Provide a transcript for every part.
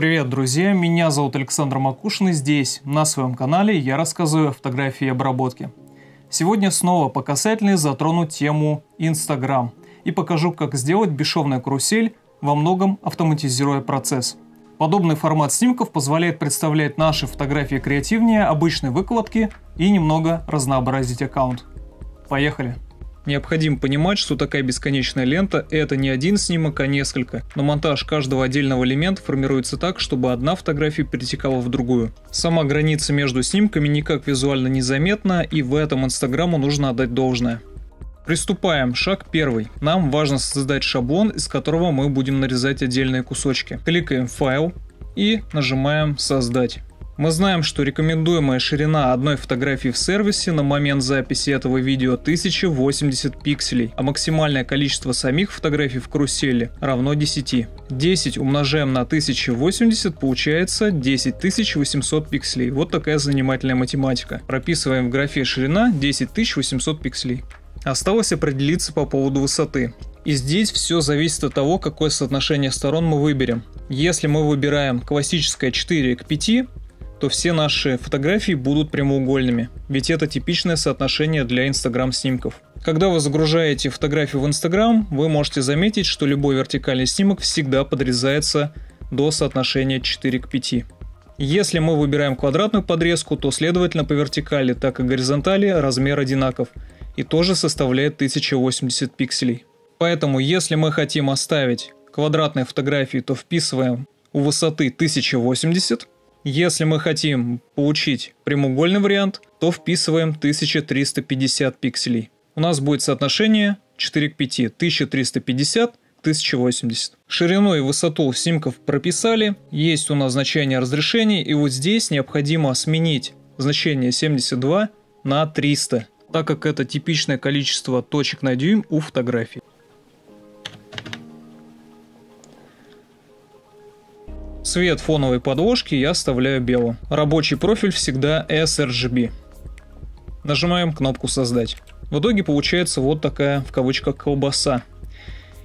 Привет, друзья! Меня зовут Александр Макушин, и здесь, на своем канале, я рассказываю о фотографии и обработке. Сегодня снова по касательной затрону тему Instagram и покажу, как сделать бесшовную карусель, во многом автоматизируя процесс. Подобный формат снимков позволяет представлять наши фотографии креативнее обычной выкладки и немного разнообразить аккаунт. Поехали! Необходимо понимать, что такая бесконечная лента – это не один снимок, а несколько, но монтаж каждого отдельного элемента формируется так, чтобы одна фотография перетекала в другую. Сама граница между снимками никак визуально не заметна, и в этом Инстаграму нужно отдать должное. Приступаем. Шаг первый. Нам важно создать шаблон, из которого мы будем нарезать отдельные кусочки. Кликаем «Файл» и нажимаем «Создать». Мы знаем, что рекомендуемая ширина одной фотографии в сервисе на момент записи этого видео 1080 пикселей, а максимальное количество самих фотографий в карусели равно 10. 10 умножаем на 1080, получается 10800 пикселей. Вот такая занимательная математика. Прописываем в графе «Ширина» 10800 пикселей. Осталось определиться по поводу высоты. И здесь все зависит от того, какое соотношение сторон мы выберем. Если мы выбираем классическое 4:5, то все наши фотографии будут прямоугольными, ведь это типичное соотношение для Instagram снимков. Когда вы загружаете фотографию в Instagram, вы можете заметить, что любой вертикальный снимок всегда подрезается до соотношения 4:5. Если мы выбираем квадратную подрезку, то следовательно по вертикали, так и горизонтали размер одинаков и тоже составляет 1080 пикселей. Поэтому если мы хотим оставить квадратные фотографии, то вписываем у высоты 1080. Если мы хотим получить прямоугольный вариант, то вписываем 1350 пикселей. У нас будет соотношение 4:5, 1350, 1080. Ширину и высоту снимков прописали. Есть у нас значение разрешений, и вот здесь необходимо сменить значение 72 на 300, так как это типичное количество точек на дюйм у фотографий. Цвет фоновой подложки я оставляю белым. Рабочий профиль всегда sRGB. Нажимаем кнопку «Создать». В итоге получается вот такая, в кавычках, колбаса.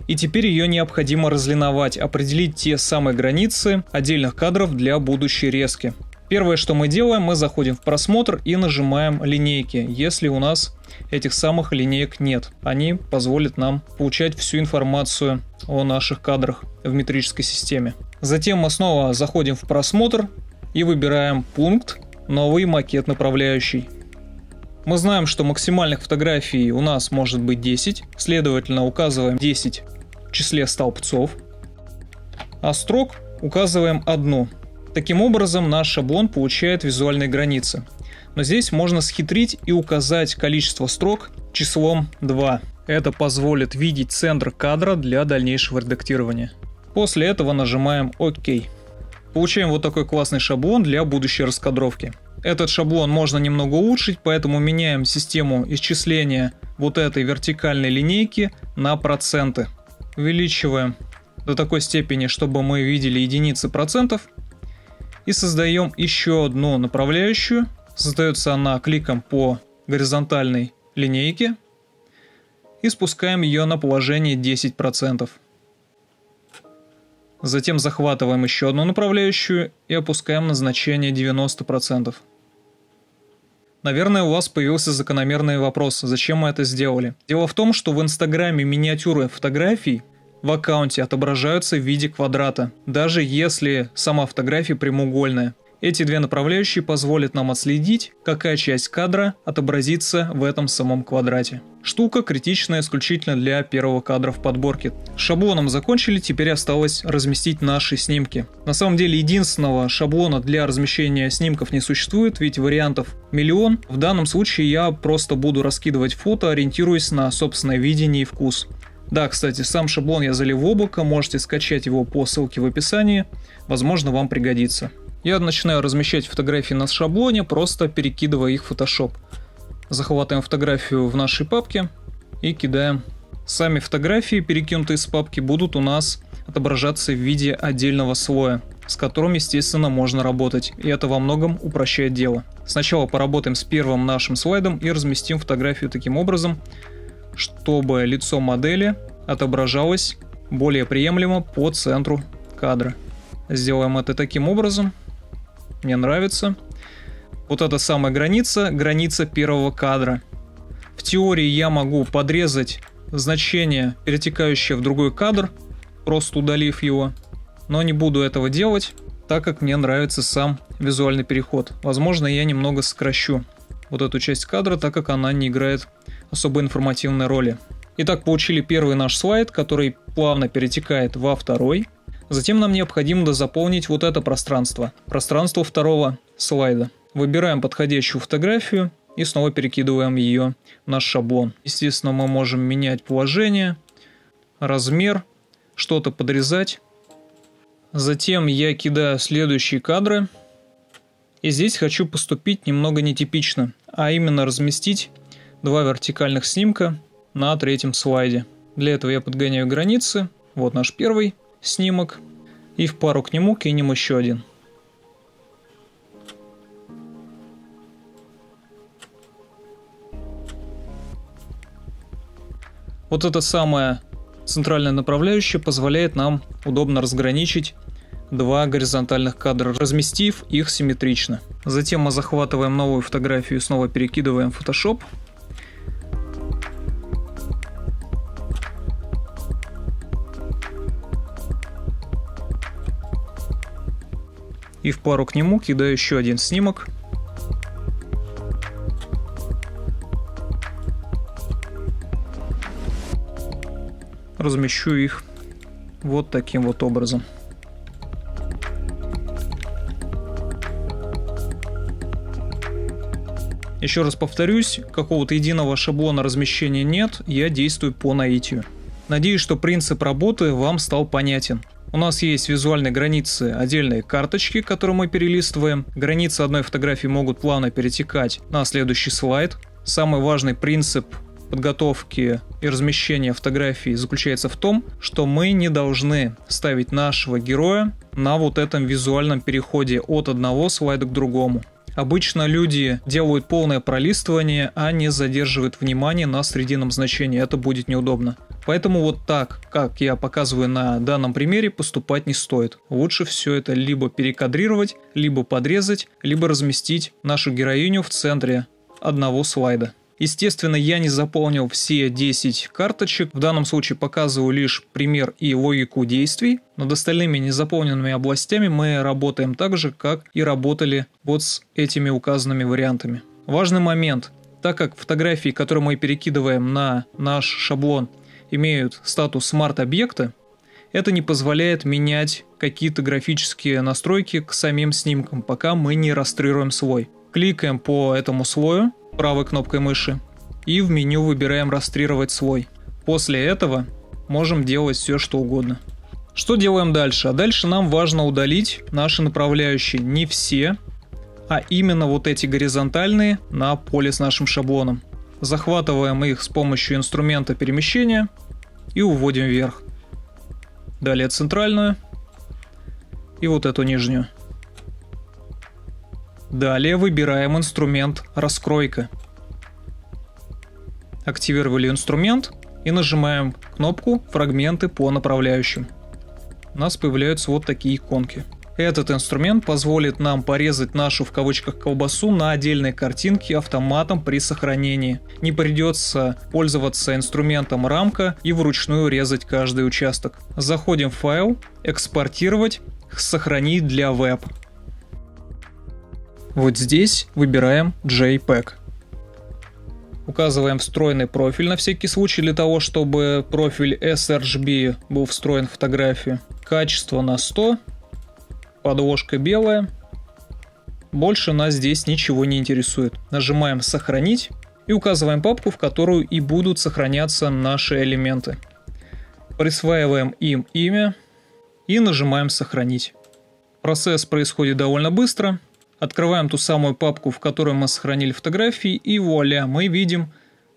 И теперь ее необходимо разлиновать, определить те самые границы отдельных кадров для будущей резки. Первое, что мы делаем, мы заходим в просмотр и нажимаем линейки, если у нас этих самых линеек нет. Они позволят нам получать всю информацию о наших кадрах в метрической системе. Затем мы снова заходим в просмотр и выбираем пункт «Новый макет направляющий». Мы знаем, что максимальных фотографий у нас может быть 10, следовательно указываем 10 в числе столбцов, а строк указываем одну. Таким образом наш шаблон получает визуальные границы. Но здесь можно схитрить и указать количество строк числом 2. Это позволит видеть центр кадра для дальнейшего редактирования. После этого нажимаем «Ок». Получаем вот такой классный шаблон для будущей раскадровки. Этот шаблон можно немного улучшить, поэтому меняем систему исчисления вот этой вертикальной линейки на проценты. Увеличиваем до такой степени, чтобы мы видели единицы процентов. И создаем еще одну направляющую. Создается она кликом по горизонтальной линейке. И спускаем ее на положение 10%. Затем захватываем еще одну направляющую и опускаем на значение 90%. Наверное, у вас появился закономерный вопрос, зачем мы это сделали. Дело в том, что в Инстаграме миниатюры фотографий в аккаунте отображаются в виде квадрата, даже если сама фотография прямоугольная. Эти две направляющие позволят нам отследить, какая часть кадра отобразится в этом самом квадрате. Штука критичная исключительно для первого кадра в подборке. С шаблоном закончили, теперь осталось разместить наши снимки. На самом деле единственного шаблона для размещения снимков не существует, ведь вариантов миллион. В данном случае я просто буду раскидывать фото, ориентируясь на собственное видение и вкус. Да, кстати, сам шаблон я залил в облако, можете скачать его по ссылке в описании, возможно, вам пригодится. Я начинаю размещать фотографии на шаблоне, просто перекидывая их в Photoshop. Захватываем фотографию в нашей папке и кидаем. Сами фотографии, перекинутые с папки, будут у нас отображаться в виде отдельного слоя, с которым, естественно, можно работать, и это во многом упрощает дело. Сначала поработаем с первым нашим слайдом и разместим фотографию таким образом, чтобы лицо модели отображалось более приемлемо по центру кадра. Сделаем это таким образом. Мне нравится. Вот это самая граница, граница первого кадра. В теории я могу подрезать значение, перетекающее в другой кадр, просто удалив его. Но не буду этого делать, так как мне нравится сам визуальный переход. Возможно, я немного сокращу вот эту часть кадра, так как она не играет особо информативной роли. Итак, получили первый наш слайд, который плавно перетекает во второй. Затем нам необходимо дозаполнить вот это пространство. Пространство второго слайда. Выбираем подходящую фотографию и снова перекидываем ее в наш шаблон. Естественно, мы можем менять положение, размер, что-то подрезать. Затем я кидаю следующие кадры. И здесь хочу поступить немного нетипично, а именно разместить два вертикальных снимка на третьем слайде. Для этого я подгоняю границы. Вот наш первый снимок. И в пару к нему кинем еще один. Вот это самое центральное направляющее позволяет нам удобно разграничить два горизонтальных кадра, разместив их симметрично. Затем мы захватываем новую фотографию и снова перекидываем в Photoshop. И в пару к нему кидаю еще один снимок. Размещу их вот таким вот образом. Еще раз повторюсь, какого-то единого шаблона размещения нет, я действую по наитию. Надеюсь, что принцип работы вам стал понятен. У нас есть визуальные границы, отдельные карточки, которые мы перелистываем. Границы одной фотографии могут плавно перетекать на следующий слайд. Самый важный принцип подготовки и размещения фотографий заключается в том, что мы не должны ставить нашего героя на вот этом визуальном переходе от одного слайда к другому. Обычно люди делают полное пролистывание, а не задерживают внимание на срединном значении. Это будет неудобно. Поэтому вот так, как я показываю на данном примере, поступать не стоит. Лучше все это либо перекадрировать, либо подрезать, либо разместить нашу героиню в центре одного слайда. Естественно, я не заполнил все 10 карточек, в данном случае показываю лишь пример и логику действий. Над остальными незаполненными областями мы работаем так же, как и работали вот с этими указанными вариантами. Важный момент, так как фотографии, которые мы перекидываем на наш шаблон, имеют статус смарт-объекта, это не позволяет менять какие-то графические настройки к самим снимкам, пока мы не растрируем слой. Кликаем по этому слою правой кнопкой мыши и в меню выбираем «Растрировать слой». После этого можем делать все, что угодно. Что делаем дальше? А дальше нам важно удалить наши направляющие. Не все, а именно вот эти горизонтальные на поле с нашим шаблоном. Захватываем их с помощью инструмента перемещения и уводим вверх. Далее центральную и вот эту нижнюю. Далее выбираем инструмент «Раскройка». Активировали инструмент и нажимаем кнопку «Фрагменты по направляющим». У нас появляются вот такие иконки. Этот инструмент позволит нам порезать нашу в кавычках колбасу на отдельные картинки автоматом при сохранении. Не придется пользоваться инструментом «Рамка» и вручную резать каждый участок. Заходим в «Файл», «Экспортировать», «Сохранить для веб». Вот здесь выбираем JPEG. Указываем встроенный профиль на всякий случай, для того, чтобы профиль sRGB был встроен в фотографию. Качество на 100, подложка белая. Больше нас здесь ничего не интересует. Нажимаем «Сохранить» и указываем папку, в которую и будут сохраняться наши элементы. Присваиваем им имя и нажимаем «Сохранить». Процесс происходит довольно быстро. Открываем ту самую папку, в которой мы сохранили фотографии, и вуаля, мы видим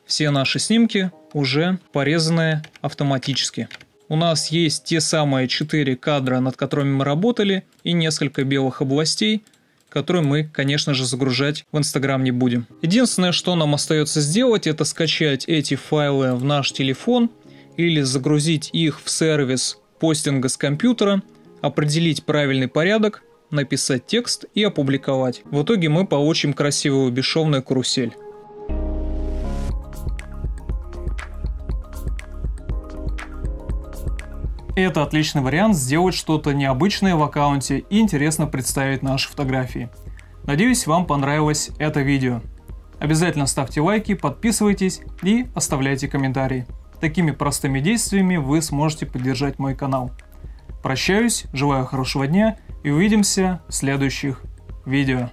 все наши снимки, уже порезанные автоматически. У нас есть те самые 4 кадра, над которыми мы работали, и несколько белых областей, которые мы, конечно же, загружать в Instagram не будем. Единственное, что нам остается сделать, это скачать эти файлы в наш телефон или загрузить их в сервис постинга с компьютера, определить правильный порядок, написать текст и опубликовать. В итоге мы получим красивую бесшовную карусель. Это отличный вариант сделать что-то необычное в аккаунте и интересно представить наши фотографии. Надеюсь, вам понравилось это видео. Обязательно ставьте лайки, подписывайтесь и оставляйте комментарии. Такими простыми действиями вы сможете поддержать мой канал. Прощаюсь, желаю хорошего дня и увидимся в следующих видео.